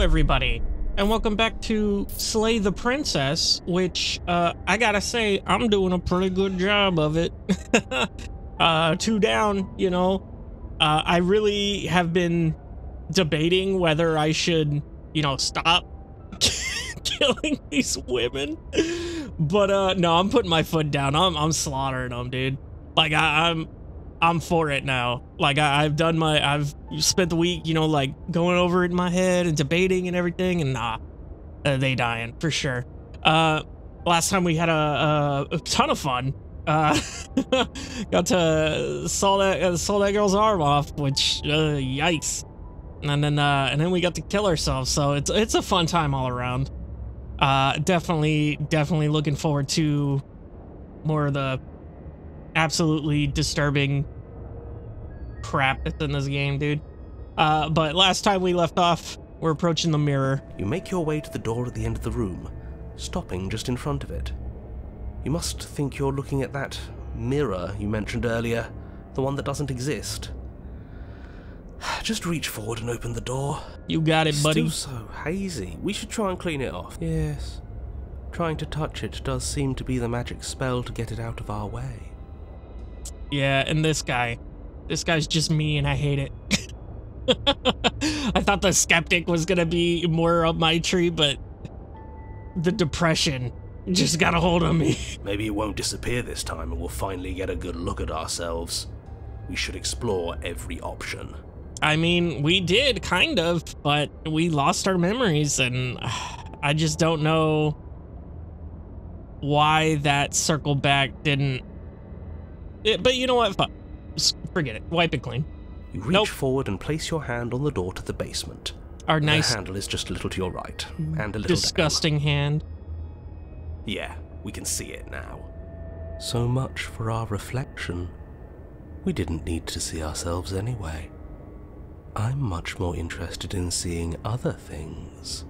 Hello everybody, and welcome back to Slay the Princess, which I gotta say, I'm doing a pretty good job of it. 2 down, you know. I really have been debating whether I should, you know, stop killing these women, but no, I'm putting my foot down. I'm slaughtering them, dude. Like I'm for it now. Like I've spent the week, you know, like going over it in my head and debating and everything, and nah, they dying for sure. Last time we had a ton of fun. Got to saw that girl's arm off, which yikes. And then we got to kill ourselves. So it's a fun time all around. Definitely looking forward to more of the absolutely disturbing crap that's in this game, dude. But last time we left off, we're approaching the mirror. You make your way to the door at the end of the room, stopping just in front of it. You must think you're looking at that mirror you mentioned earlier, the one that doesn't exist. Just reach forward and open the door. You got it, buddy. It's still so hazy. We should try and clean it off. Yes. Trying to touch it does seem to be the magic spell to get it out of our way. Yeah, and this guy's just me, and I hate it. I thought the skeptic was gonna be more up my tree, but the depression just got a hold of me. Maybe it won't disappear this time, and we'll finally get a good look at ourselves. We should explore every option. I mean, we did, kind of, but we lost our memories, and I just don't know why that circle back didn't... But you know what? Fuck. Forget it. Wipe it clean. You reach forward and place your hand on the door to the basement. Our nice... The handle is just a little to your right, and a little disgusting down. Hand. Yeah, we can see it now. So much for our reflection. We didn't need to see ourselves anyway. I'm much more interested in seeing other things.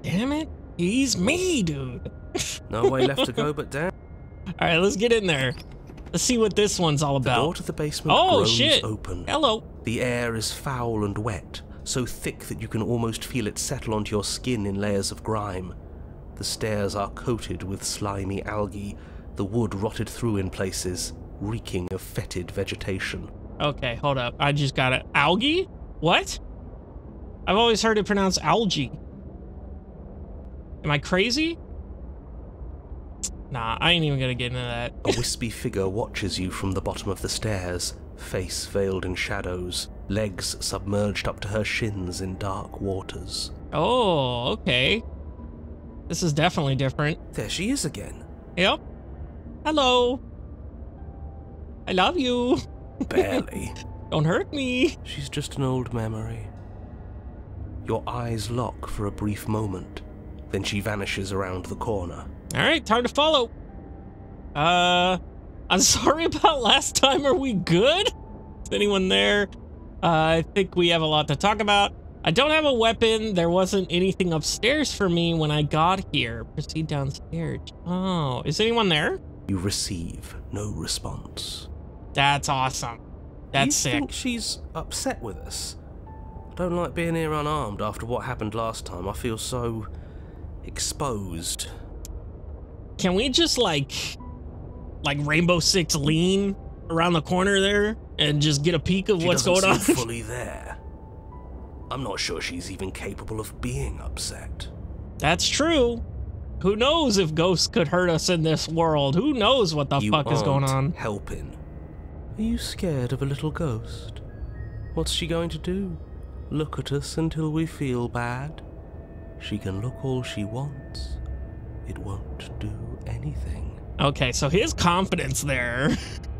Damn it, he's me, dude. No way left to go but down. All right, let's get in there. Let's see what this onene's all about. The door to the basement groans open. Hello. The air is foul and wet, so thick that you can almost feel it settle onto your skin in layers of grime. The stairs are coated with slimy algae, the wood rotted through in places, reeking of fetid vegetation. Okay, hold up. I just got it. Algae? What? I've always heard it pronounced algae. Am I crazy? Nah, I ain't even gonna get into that. A wispy figure watches you from the bottom of the stairs, face veiled in shadows, legs submerged up to her shins in dark waters. Oh, okay. This is definitely different. There she is again. Yep. Hello. I love you. Barely. Don't hurt me. She's just an old memory. Your eyes lock for a brief moment, then she vanishes around the corner. All right, time to follow. I'm sorry about last time. Are we good? Is anyone there? I think we have a lot to talk about. I don't have a weapon. There wasn't anything upstairs for me when I got here. Proceed downstairs. Oh, is anyone there? You receive no response. That's awesome. That's sick. You think she's upset with us? I don't like being here unarmed after what happened last time. I feel so exposed. Can we just like Rainbow Six lean around the corner there and just get a peek of what's going on? She doesn't seem fully there. I'm not sure she's even capable of being upset. That's true. Who knows if ghosts could hurt us in this world? Who knows what the fuck is going on? Helping. Are you scared of a little ghost? What's she going to do? Look at us until we feel bad? She can look all she wants. It won't do anything. Okay, so his confidence there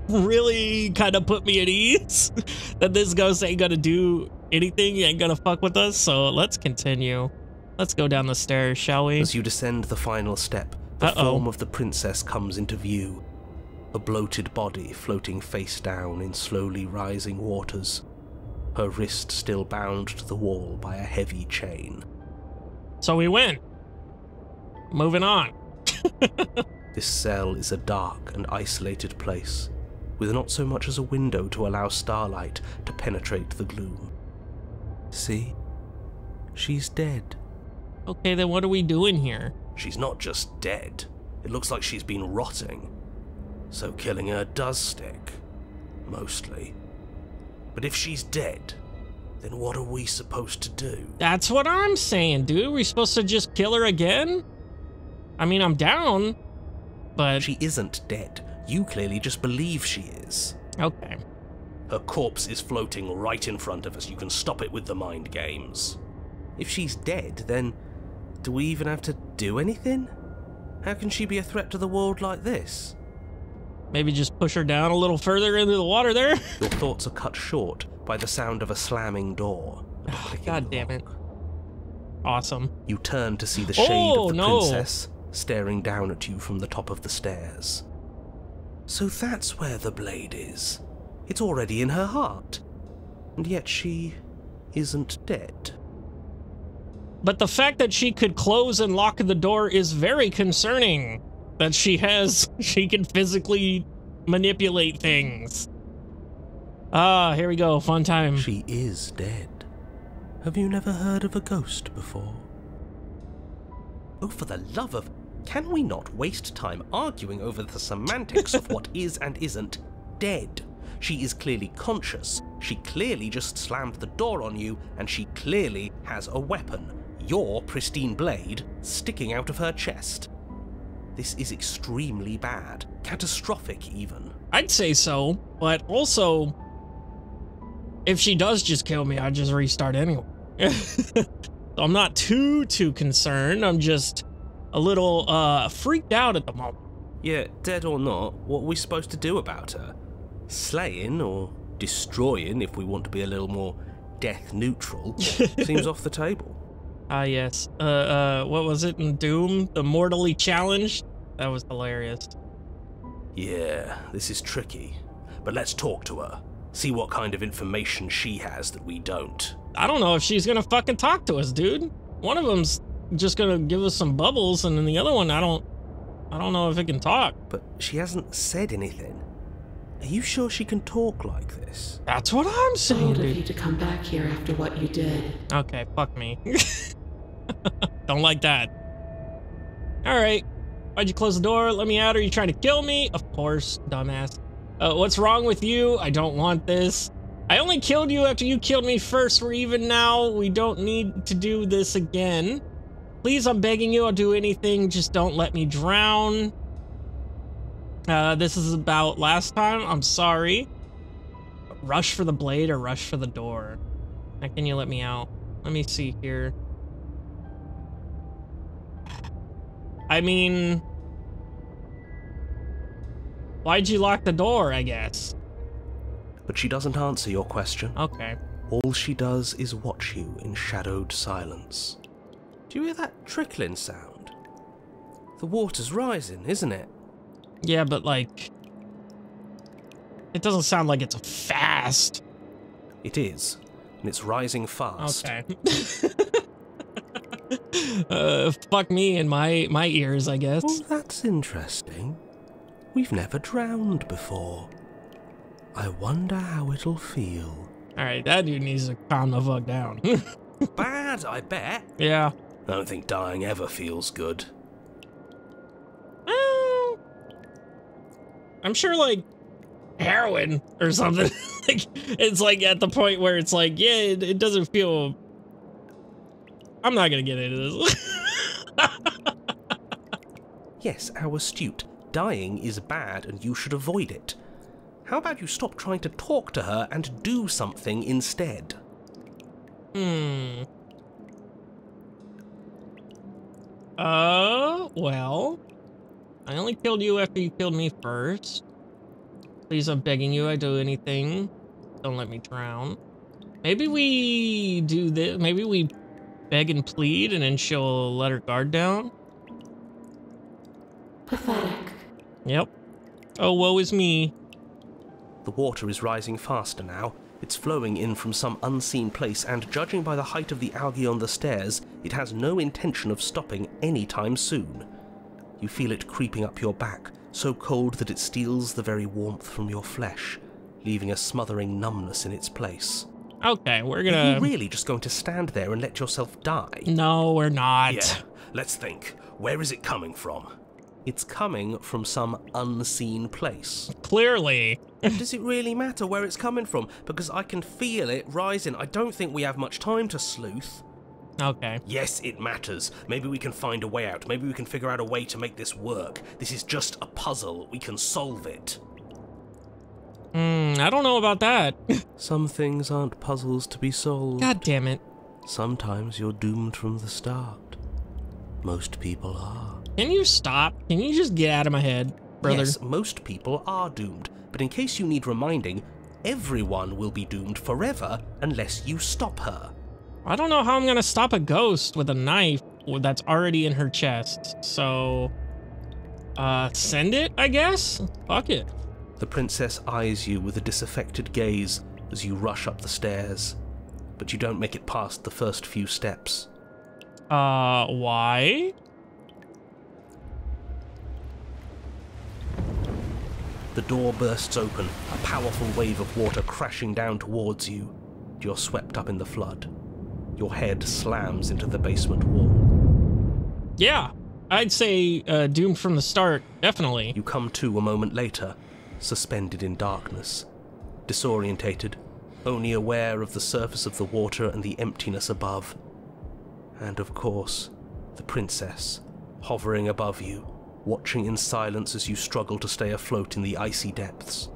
really kind of put me at ease that this ghost ain't gonna do anything, ain't gonna fuck with us, so let's continue. Let's go down the stairs, shall we? As you descend the final step, the form of the princess comes into view. A bloated body floating face down in slowly rising waters, her wrist still bound to the wall by a heavy chain. So we win. Moving on. This cell is a dark and isolated place, with not so much as a window to allow starlight to penetrate the gloom. See? She's dead. Okay, then what are we doing here? She's not just dead. It looks like she's been rotting. So killing her does stick. Mostly. But if she's dead, then what are we supposed to do? That's what I'm saying, dude. Are we supposed to just kill her again? I mean, I'm down, but... She isn't dead. You clearly just believe she is. Okay. Her corpse is floating right in front of us. You can stop it with the mind games. If she's dead, then do we even have to do anything? How can she be a threat to the world like this? Maybe just push her down a little further into the water there? Your thoughts are cut short by the sound of a slamming door. Oh, God damn it. Awesome. You turn to see the shade of the princess staring down at you from the top of the stairs. So that's where the blade is. It's already in her heart. And yet she isn't dead. But the fact that she could close and lock the door is very concerning. That she can physically manipulate things. Ah, here we go, fun time. She is dead. Have you never heard of a ghost before? Oh, for the love of... Can we not waste time arguing over the semantics of what is and isn't dead? She is clearly conscious. She clearly just slammed the door on you, and she clearly has a weapon. Your pristine blade sticking out of her chest. This is extremely bad. Catastrophic, even. I'd say so, but also, if she does just kill me, I just restart anyway. I'm not too concerned. I'm just a little freaked out at the moment. Yeah, dead or not, what are we supposed to do about her? Slaying or destroying, if we want to be a little more death neutral, seems off the table. Ah, yes. What was it in Doom? The mortally challenged? That was hilarious. Yeah, this is tricky. But let's talk to her. See what kind of information she has that we don't. I don't know if she's gonna fucking talk to us, dude. One of them's just gonna give us some bubbles, and then the other one, I don't know if it can talk. But she hasn't said anything. Are you sure she can talk like this? That's what I'm saying, dude. Bold of you to come back here after what you did. Okay, fuck me. Don't like that. Alright. Why'd you close the door? Let me out. Are you trying to kill me? Of course, dumbass. What's wrong with you? I don't want this. I only killed you after you killed me first. We're even now. We don't need to do this again. Please, I'm begging you. I'll do anything. Just don't let me drown. This is about last time. I'm sorry. Rush for the blade or rush for the door? Now, can you let me out? Let me see here. I mean, why'd you lock the door, I guess? But she doesn't answer your question. Okay. All she does is watch you in shadowed silence. Do you hear that trickling sound? The water's rising, isn't it? Yeah, but like, it doesn't sound like it's fast. It is, and it's rising fast. Okay. Fuck me and my ears, I guess. Well, that's interesting. We've never drowned before. I wonder how it'll feel. All right, that dude needs to calm the fuck down. Bad, I bet. Yeah. I don't think dying ever feels good. I'm sure, like, heroin or something. Like, it's like at the point where it's like, yeah, it doesn't feel... I'm not gonna get into this. Yes, how astute. Dying is bad and you should avoid it. How about you stop trying to talk to her and do something instead? Well... I only killed you after you killed me first. Please, I'm begging you, I do anything. Don't let me drown. Maybe we do this. Maybe we beg and plead, and then she'll let her guard down. Pathetic. Yep. Oh, woe is me. The water is rising faster now. It's flowing in from some unseen place, and judging by the height of the algae on the stairs, it has no intention of stopping anytime soon. You feel it creeping up your back, so cold that it steals the very warmth from your flesh, leaving a smothering numbness in its place. Okay, we're gonna... Are you really just going to stand there and let yourself die? No, we're not. Yeah, let's think. Where is it coming from? It's coming from some unseen place. Clearly. Does it really matter where it's coming from? Because I can feel it rising. I don't think we have much time to sleuth. Okay. Yes, it matters. Maybe we can find a way out. Maybe we can figure out a way to make this work. This is just a puzzle. We can solve it. I don't know about that. Some things aren't puzzles to be solved. God damn it. Sometimes you're doomed from the start. Most people are. Can you stop? Can you just get out of my head, brother? Yes, most people are doomed. But in case you need reminding, everyone will be doomed forever unless you stop her. I don't know how I'm gonna stop a ghost with a knife that's already in her chest. So, send it, I guess? Fuck it. The princess eyes you with a disaffected gaze as you rush up the stairs, but you don't make it past the first few steps. Why? The door bursts open, a powerful wave of water crashing down towards you. You're swept up in the flood. Your head slams into the basement wall. Yeah, I'd say doomed from the start, definitely. You come to a moment later, suspended in darkness, disorientated, only aware of the surface of the water and the emptiness above. And of course, the princess, hovering above you, watching in silence as you struggle to stay afloat in the icy depths.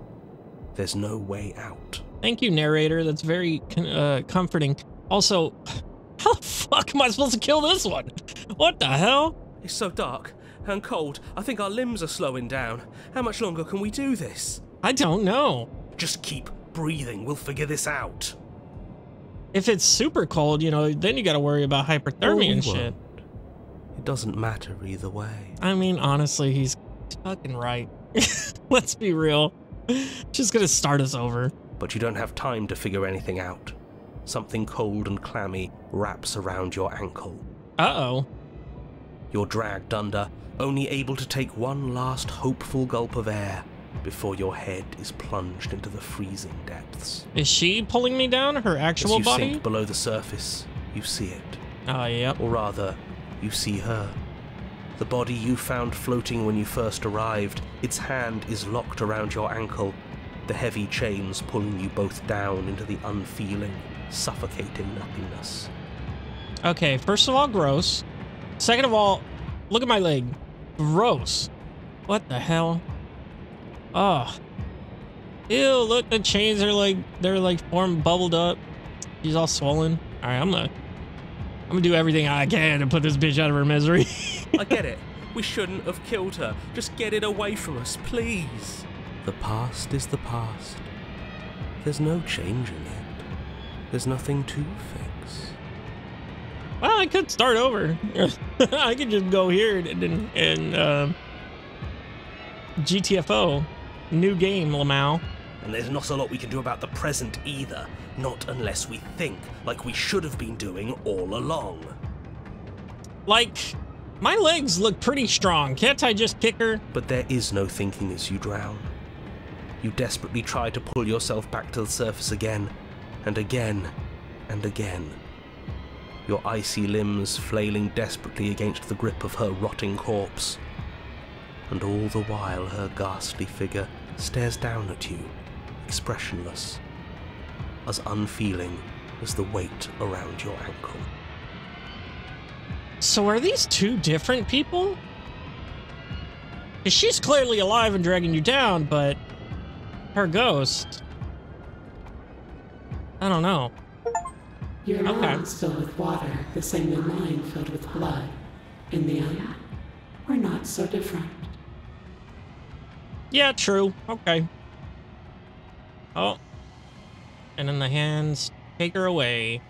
There's no way out. Thank you, narrator. That's very comforting. Also, how the fuck am I supposed to kill this one? What the hell? It's so dark and cold. I think our limbs are slowing down. How much longer can we do this? I don't know. Just keep breathing. We'll figure this out. If it's super cold, you know, then you gotta worry about hyperthermia and shit. It doesn't matter either way. I mean, honestly, he's fucking right. Let's be real. Just gonna start us over. But you don't have time to figure anything out. Something cold and clammy wraps around your ankle. Uh-oh. You're dragged under, only able to take one last hopeful gulp of air before your head is plunged into the freezing depths. Is she pulling me down, her actual body? As you sink below the surface, you see it. Yep. Or rather, you see her. The body you found floating when you first arrived, its hand is locked around your ankle, the heavy chains pulling you both down into the unfeeling, suffocating nothingness. Okay, first of all, gross. Second of all, look at my leg. Gross. What the hell? Ugh. Ew, look, the chains are like, they're like formed, bubbled up. She's all swollen. Alright, I'm gonna do everything I can to put this bitch out of her misery. I get it. We shouldn't have killed her. Just get it away from us, please. The past is the past. There's no change in it. There's nothing to fix. Well, I could start over. I could just go here and GTFO. New game, Lamau. And there's not a lot we can do about the present either. Not unless we think, like we should have been doing all along. Like, my legs look pretty strong. Can't I just kick her? But there is no thinking as you drown. You desperately try to pull yourself back to the surface again. And again, and again. Your icy limbs flailing desperately against the grip of her rotting corpse. And all the while her ghastly figure stares down at you, expressionless, as unfeeling as the weight around your ankle. So are these two different people? 'Cause she's clearly alive and dragging you down, but her ghost... I don't know. Your lungs fill with water, the same as mine filled with blood. In the end, we're not so different. Yeah, true. Okay. Oh. And then the hands take her away.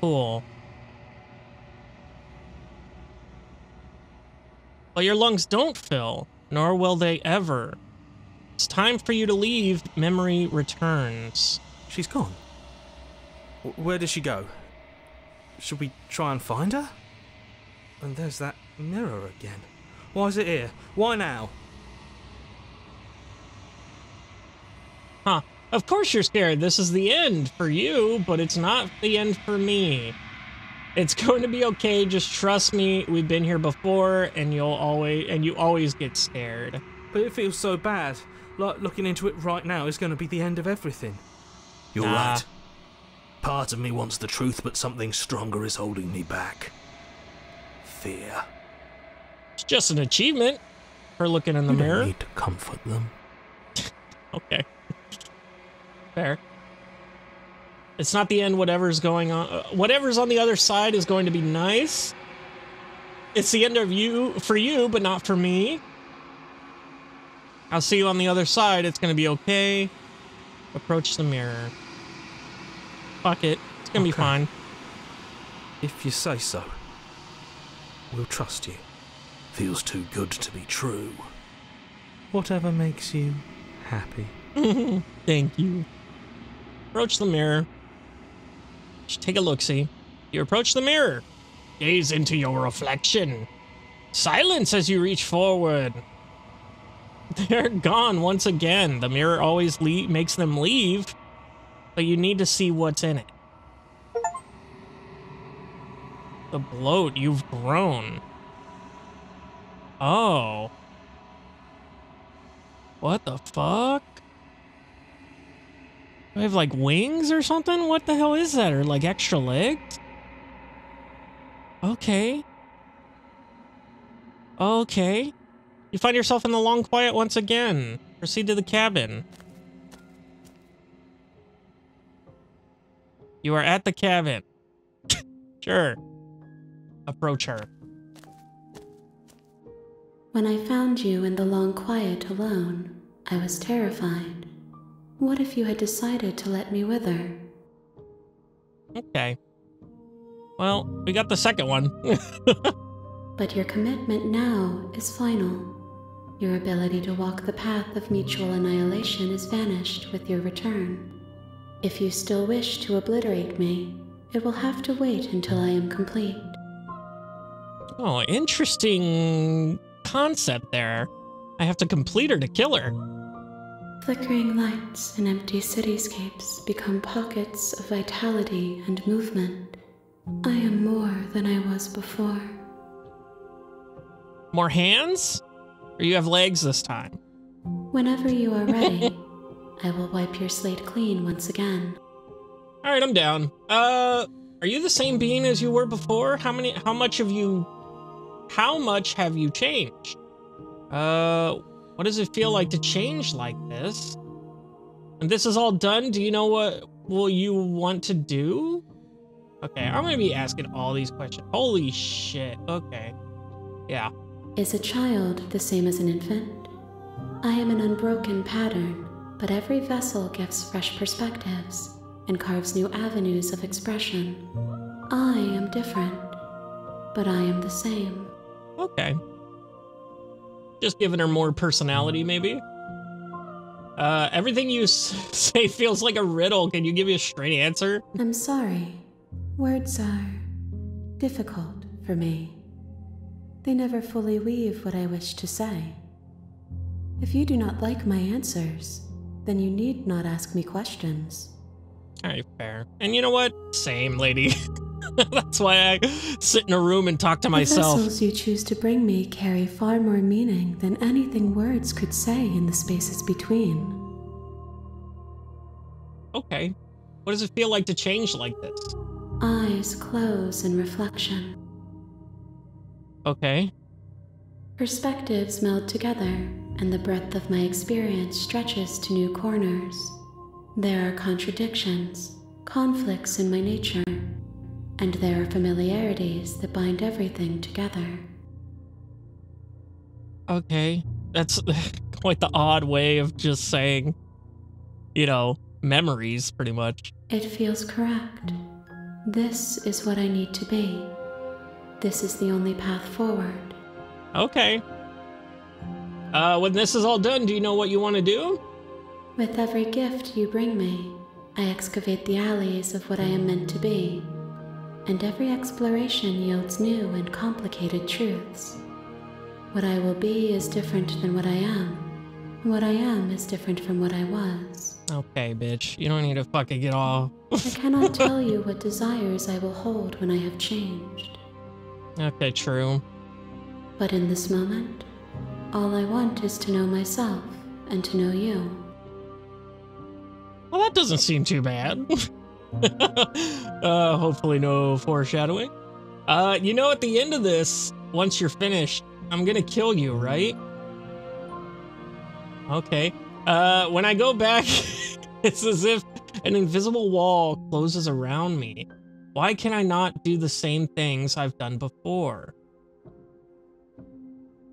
Cool. Well, your lungs don't fill, nor will they ever. It's time for you to leave. Memory returns. She's gone. Where did she go? Should we try and find her? And there's that mirror again. Why is it here? Why now? Huh. Of course you're scared. This is the end for you, but it's not the end for me. It's going to be okay. Just trust me. We've been here before, and you always get scared. But it feels so bad. Like looking into it right now is going to be the end of everything. You're right. Part of me wants the truth, but something stronger is holding me back. Fear. It's just an achievement. Her looking in the mirror. You need to comfort them. Okay. Fair. It's not the end. Whatever's going on, whatever's on the other side is going to be nice. It's the end of you, but not for me. I'll see you on the other side. It's gonna be okay. Approach the mirror. Fuck it. It's gonna be fine. If you say so. We'll trust you. Feels too good to be true. Whatever makes you happy. Thank you. Approach the mirror. Just take a look-see. You approach the mirror. Gaze into your reflection. Silence as you reach forward. They're gone once again. The mirror always makes them leave, but you need to see what's in it. The bloat, you've grown. Oh. What the fuck? Do I have, like, wings or something? What the hell is that? Or, like, extra legs? Okay. Okay. You find yourself in the long quiet once again. Proceed to the cabin. You are at the cabin. Sure. Approach her. When I found you in the long quiet alone, I was terrified. What if you had decided to let me wither? Okay. Well, we got the second one. But your commitment now is final. Your ability to walk the path of mutual annihilation is vanished with your return. If you still wish to obliterate me, it will have to wait until I am complete. Oh, interesting concept there. I have to complete her to kill her. Flickering lights and empty cityscapes become pockets of vitality and movement. I am more than I was before. More hands? Or you have legs this time? Whenever you are ready, I will wipe your slate clean once again. All right, I'm down. Are you the same being as you were before? How much have you changed? What does it feel like to change like this? When this is all done, do you know what will you want to do? Okay, I'm gonna be asking all these questions. Holy shit, okay. Yeah. Is a child the same as an infant? I am an unbroken pattern, but every vessel gives fresh perspectives and carves new avenues of expression. I am different, but I am the same. Okay. Just giving her more personality, maybe? Everything you say feels like a riddle. Can you give me a straight answer? I'm sorry. Words are difficult for me. They never fully weave what I wish to say. If you do not like my answers, then you need not ask me questions. All right, fair. And you know what? Same, lady. That's why I sit in a room and talk to myself. The vessels you choose to bring me carry far more meaning than anything words could say in the spaces between. Okay. What does it feel like to change like this? Eyes close in reflection. Okay. Perspectives meld together, and the breadth of my experience stretches to new corners. There are contradictions, conflicts in my nature, and there are familiarities that bind everything together. Okay, that's quite the odd way of just saying, you know, memories, pretty much. It feels correct. This is what I need to be. This is the only path forward. Okay. When this is all done, do you know what you want to do? With every gift you bring me, I excavate the alleys of what I am meant to be, and every exploration yields new and complicated truths. What I will be is different than what I am. What I am is different from what I was. Okay, bitch. You don't need to fucking get off. I cannot tell you what desires I will hold when I have changed. Okay, true. But in this moment, all I want is to know myself and to know you. Well, that doesn't seem too bad. Hopefully no foreshadowing. You know, at the end of this, once you're finished, I'm gonna kill you, right? Okay. When I go back, it's as if an invisible wall closes around me. Why can I not do the same things I've done before?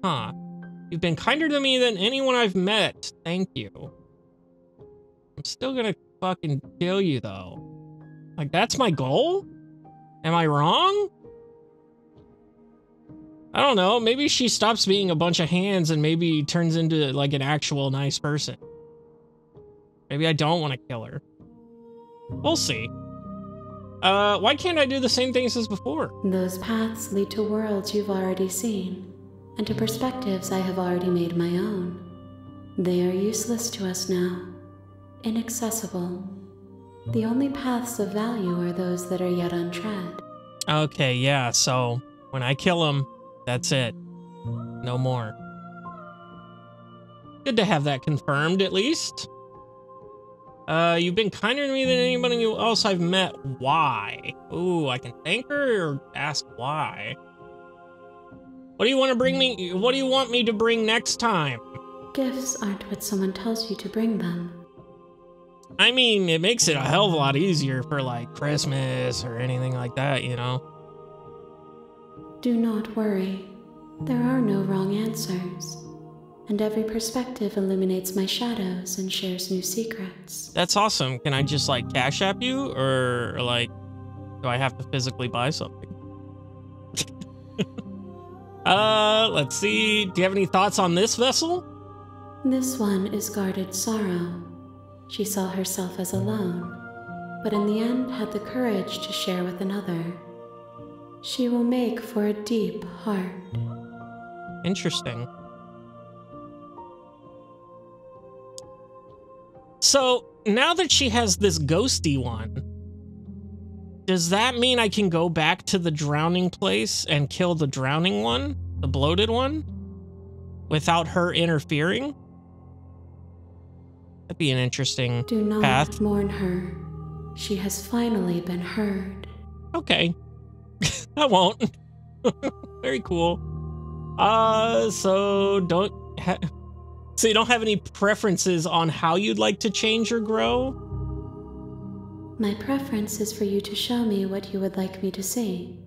Huh. You've been kinder to me than anyone I've met. Thank you. I'm still gonna fucking kill you, though. Like, that's my goal? Am I wrong? I don't know, maybe she stops being a bunch of hands and maybe turns into, like, an actual nice person. Maybe I don't want to kill her. We'll see. Why can't I do the same things as before? Those paths lead to worlds you've already seen, and to perspectives I have already made my own. They are useless to us now, inaccessible. The only paths of value are those that are yet untread. Okay, yeah, so when I kill him, that's it. No more. Good to have that confirmed, at least. You've been kinder to me than anybody else I've met. Why? Ooh, I can thank her or ask why. What do you want to bring me? What do you want me to bring next time? Gifts aren't what someone tells you to bring them. I mean, it makes it a hell of a lot easier for, like, Christmas or anything like that, you know? Do not worry. There are no wrong answers. And every perspective illuminates my shadows and shares new secrets. That's awesome. Can I just, like, cash app you? Or, like, do I have to physically buy something? Let's see. Do you have any thoughts on this vessel? This one is guarded sorrow. She saw herself as alone, but in the end had the courage to share with another. She will make for a deep heart. Interesting. So, now that she has this ghosty one, does that mean I can go back to the drowning place and kill the drowning one, the bloated one, without her interfering? That'd be an interesting path. Do not mourn her. She has finally been heard. Okay. I won't. Very cool. So you don't have any preferences on how you'd like to change or grow? My preference is for you to show me what you would like me to see.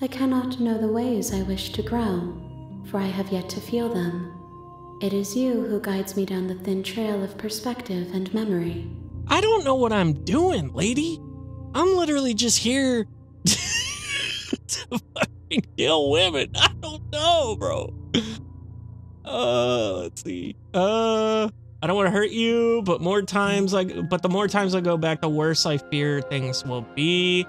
I cannot know the ways I wish to grow, for I have yet to feel them. It is you who guides me down the thin trail of perspective and memory. I don't know what I'm doing, lady. I'm literally just here to fucking kill women. I don't know, bro. Let's see. I don't want to hurt you, but the more times I go back, the worse I fear things will be.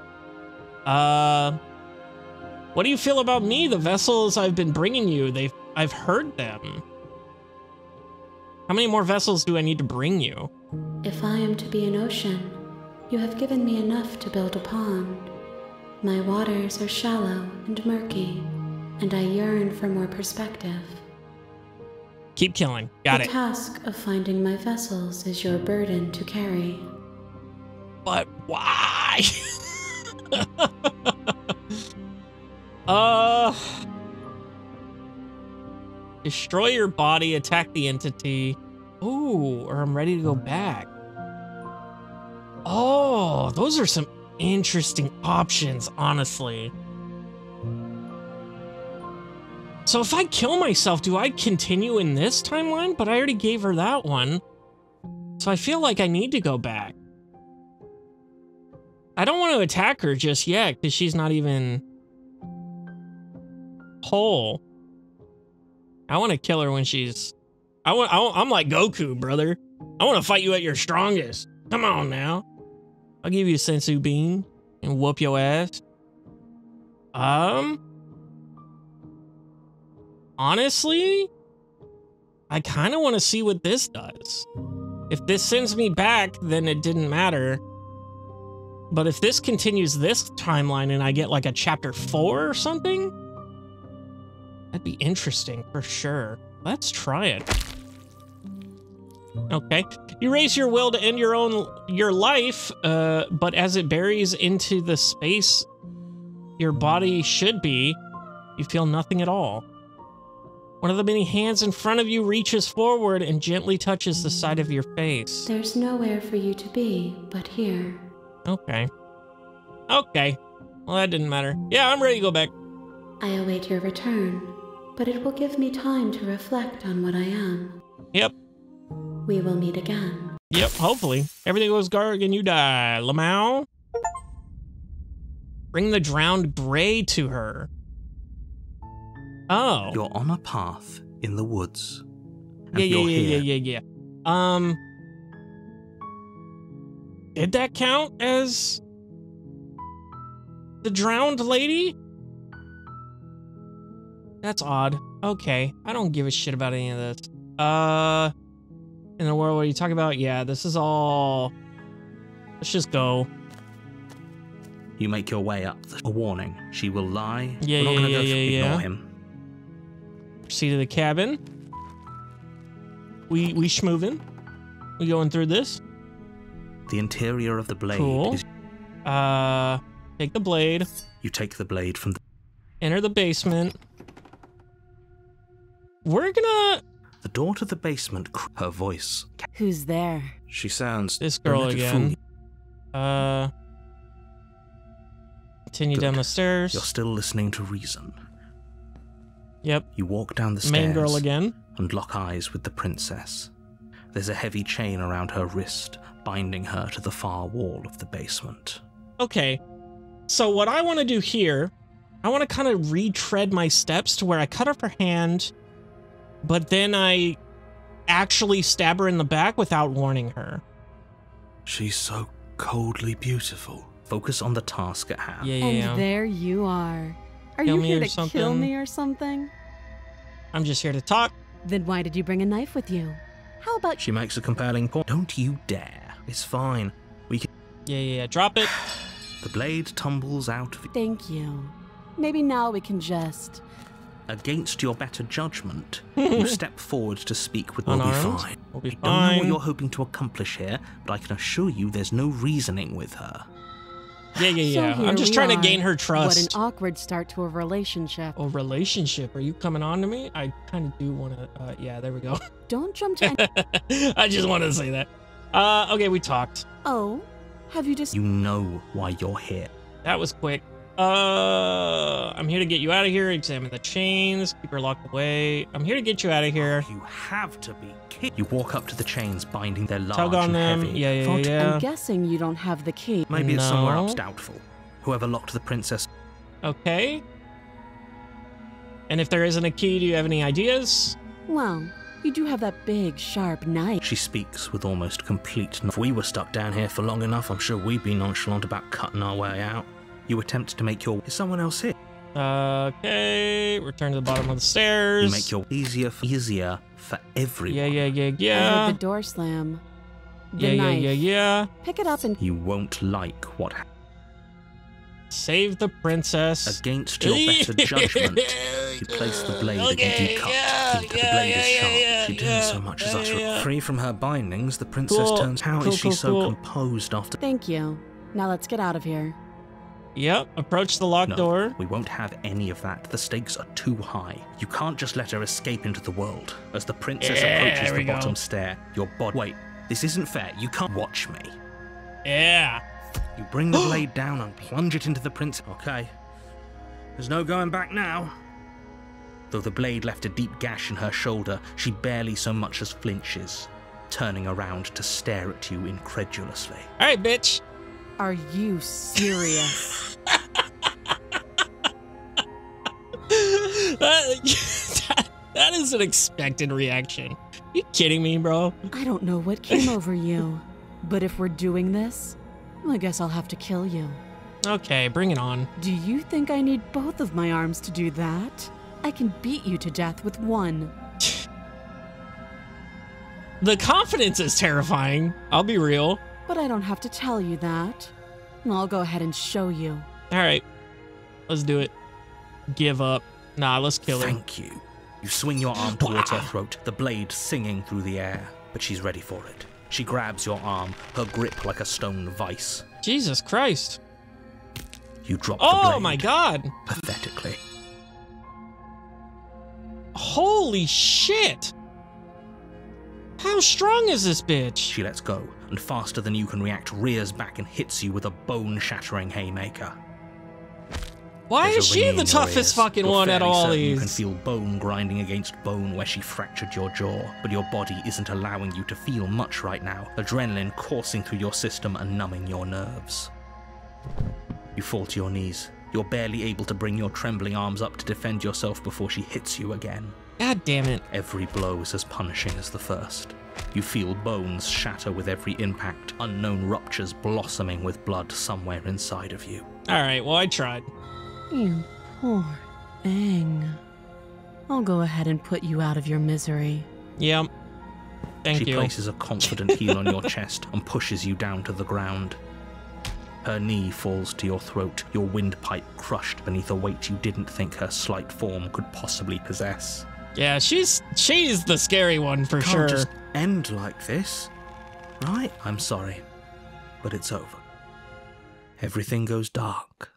What do you feel about me? The vessels I've been bringing you, I've heard them. How many more vessels do I need to bring you? If I am to be an ocean, you have given me enough to build a pond. My waters are shallow and murky, and I yearn for more perspective. Keep killing. Got it. The task of finding my vessels is your burden to carry. But why? Destroy your body, attack the entity. Ooh, or I'm ready to go back. Oh, those are some interesting options, honestly. So if I kill myself, do I continue in this timeline? But I already gave her that one. So I feel like I need to go back. I don't want to attack her just yet, because she's not even whole. I want to kill her when she's... I'm like Goku, brother. I want to fight you at your strongest. Come on now. I'll give you a Senzu Bean and whoop your ass. Honestly, I kind of want to see what this does. If this sends me back, then it didn't matter. But if this continues this timeline and I get like a chapter 4 or something, that'd be interesting for sure. Let's try it. Okay. Erase your will to end your life, but as it buries into the space your body should be, you feel nothing at all. One of the many hands in front of you reaches forward and gently touches the side of your face. There's nowhere for you to be but here. Okay. Okay. Well, that didn't matter. Yeah, I'm ready to go back. I await your return, but it will give me time to reflect on what I am. Yep. We will meet again. Yep, hopefully. Everything goes dark and you die. Lamau? Bring the drowned Bray to her. Oh. You're on a path in the woods. And yeah. Did that count as the drowned lady? That's odd. Okay. I don't give a shit about any of this. In the world, what are you talking about? Yeah, this is all... Let's just go. You make your way up. A warning. She will lie. We're not gonna ignore him. Proceed to the cabin. We schmovin'. We going through this. The interior of the blade. Cool. Is... take the blade. You take the blade from the... Enter the basement. We're gonna... The door to the basement, her voice. Who's there? She sounds... This girl again. Continue down the stairs. You're still listening to reason. Yep. You walk down the stairs. Main girl again. And lock eyes with the princess. There's a heavy chain around her wrist, binding her to the far wall of the basement. Okay. So what I want to do here, I want to kind of retread my steps to where I cut off her hand... But then I actually stab her in the back without warning her. She's so coldly beautiful. Focus on the task at hand. Yeah. And there you are. Are you here to kill me or something? I'm just here to talk. Then why did you bring a knife with you? How about... She makes a compelling point. Don't you dare. It's fine. We can... Yeah. Drop it. The blade tumbles out of... Thank you. Maybe now we can just... Against your better judgment, you step forward to speak with We'll be fine. I don't know what you're hoping to accomplish here, but I can assure you there's no reasoning with her. So I'm just trying to gain her trust. What an awkward start to a relationship. A relationship? Are you coming on to me? I kind of do want to... yeah, there we go. Don't jump to... I just wanted to say that. Okay, we talked. Oh, have you just... You know why you're here. That was quick. I'm here to get you out of here. Examine the chains. Keep her locked away. I'm here to get you out of here. Oh, you have to be kidding. You walk up to the chains, binding their large and heavy. Yeah. I'm guessing you don't have the key. Maybe it's somewhere else doubtful. Whoever locked the princess. Okay. And if there isn't a key, do you have any ideas? Well, you do have that big, sharp knife. She speaks with almost complete... If we were stuck down here for long enough, I'm sure we'd be nonchalant about cutting our way out. You attempt to make your... Is someone else here? Okay. Return to the bottom of the stairs. You make your easier for everyone. Yeah. The door slam. The knife. Yeah. Pick it up and... You won't like what happened. Save the princess. Against your better judgment, you place the blade that you cut. The blade is sharp. She didn't so much as utter. Free from her bindings, the princess turns... How is she so composed after... Thank you. Now let's get out of here. Yep, approach the locked door. We won't have any of that. The stakes are too high. You can't just let her escape into the world. As the princess approaches the bottom stair, your body... Wait, this isn't fair. You can't watch me. Yeah. You bring the blade down and plunge it into the princess. Okay. There's no going back now. Though the blade left a deep gash in her shoulder, she barely so much as flinches, turning around to stare at you incredulously. All right, bitch. Are you serious? that is an expected reaction. Are you kidding me, bro? I don't know what came over you, but if we're doing this, I guess I'll have to kill you. Okay, bring it on. Do you think I need both of my arms to do that? I can beat you to death with one. The confidence is terrifying. I'll be real. But I don't have to tell you that. I'll go ahead and show you. All right. Let's do it. Give up. Nah, let's kill her. Thank you. You swing your arm towards her throat, the blade singing through the air. But she's ready for it. She grabs your arm, her grip like a stone vice. Jesus Christ. You drop the blade. Oh my God. Pathetically. Holy shit. How strong is this bitch? She lets go, and faster than you can react, rears back and hits you with a bone-shattering haymaker. Why is she the toughest fucking one at all these? You can feel bone grinding against bone where she fractured your jaw, but your body isn't allowing you to feel much right now, adrenaline coursing through your system and numbing your nerves. You fall to your knees. You're barely able to bring your trembling arms up to defend yourself before she hits you again. God damn it. Every blow is as punishing as the first. You feel bones shatter with every impact, unknown ruptures blossoming with blood somewhere inside of you. Alright, well I tried. You poor thing. I'll go ahead and put you out of your misery. Yep. Thank you. She places a confident heel on your chest and pushes you down to the ground. Her knee falls to your throat, your windpipe crushed beneath a weight you didn't think her slight form could possibly possess. Yeah, she's the scary one for sure. Can't just end like this, right? I'm sorry, but it's over. Everything goes dark,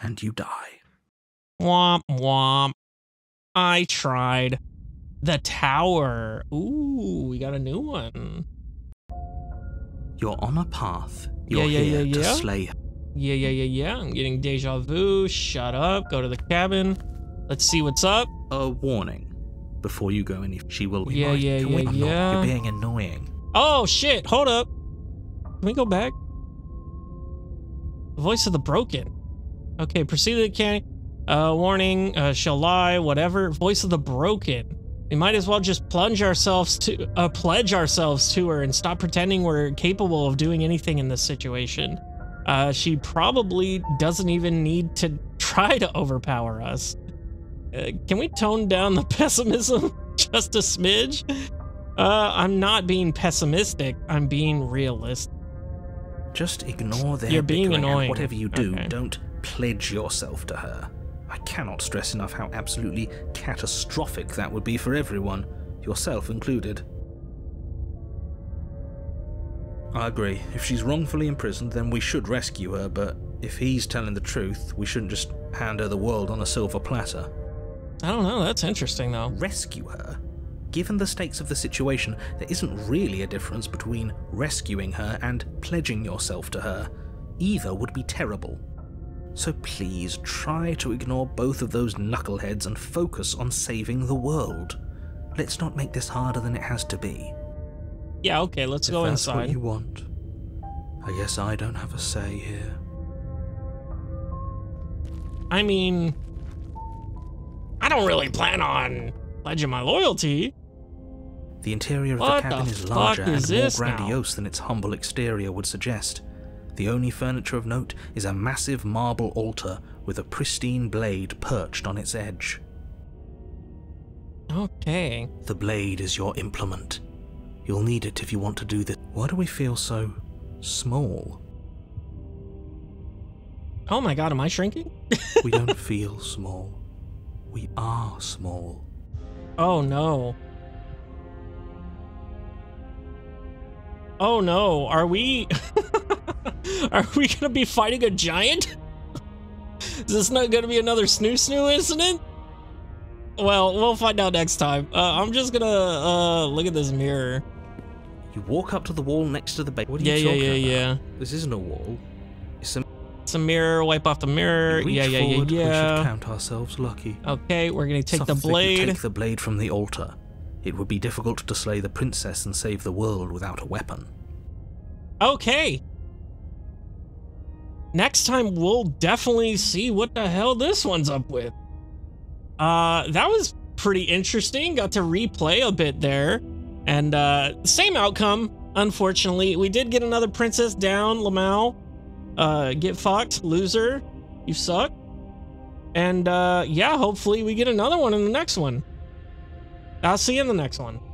and you die. Womp womp. I tried. The tower. Ooh, we got a new one. You're on a path. You're here to slay her. I'm getting deja vu. Shut up. Go to the cabin. Let's see what's up. A warning before you go any. She will. You're being annoying. Oh shit! Hold up. Can we go back? The voice of the broken. Okay, proceed to the canyon. Warning. Shall lie. Whatever. Voice of the broken. We might as well just pledge ourselves to her and stop pretending we're capable of doing anything in this situation. She probably doesn't even need to try to overpower us. Can we tone down the pessimism just a smidge? I'm not being pessimistic. I'm being realistic. Just ignore them. You're being annoying. Whatever you do, don't pledge yourself to her. I cannot stress enough how absolutely catastrophic that would be for everyone, yourself included. I agree. If she's wrongfully imprisoned, then we should rescue her, but if he's telling the truth, we shouldn't just hand her the world on a silver platter. I don't know, that's interesting though. Rescue her? Given the stakes of the situation, there isn't really a difference between rescuing her and pledging yourself to her. Either would be terrible. So please try to ignore both of those knuckleheads and focus on saving the world. Let's not make this harder than it has to be. Yeah, okay, let's go inside. If that's what you want. I guess I don't have a say here. I mean, I don't really plan on pledging my loyalty. The interior of the cabin is larger and more grandiose than its humble exterior would suggest. The only furniture of note is a massive marble altar with a pristine blade perched on its edge. Okay. The blade is your implement. You'll need it if you want to do this. Why do we feel so small? Oh my God, am I shrinking? We don't feel small. We are small. Oh no. Oh no, are we... Are we gonna be fighting a giant? Is this not gonna be another snoo-snoo incident? Well, we'll find out next time. I'm just gonna look at this mirror. You walk up to the wall next to the bed. What are you talking about? This isn't a wall. It's a mirror. Wipe off the mirror. We should count ourselves lucky. Okay, we're gonna take the blade. You take the blade from the altar. It would be difficult to slay the princess and save the world without a weapon. Okay. Next time, we'll definitely see what the hell this one's up with. That was pretty interesting. Got to replay a bit there. And same outcome, unfortunately. We did get another princess down, Lamau. Get fucked, loser. You suck. And yeah, hopefully we get another one in the next one. I'll see you in the next one.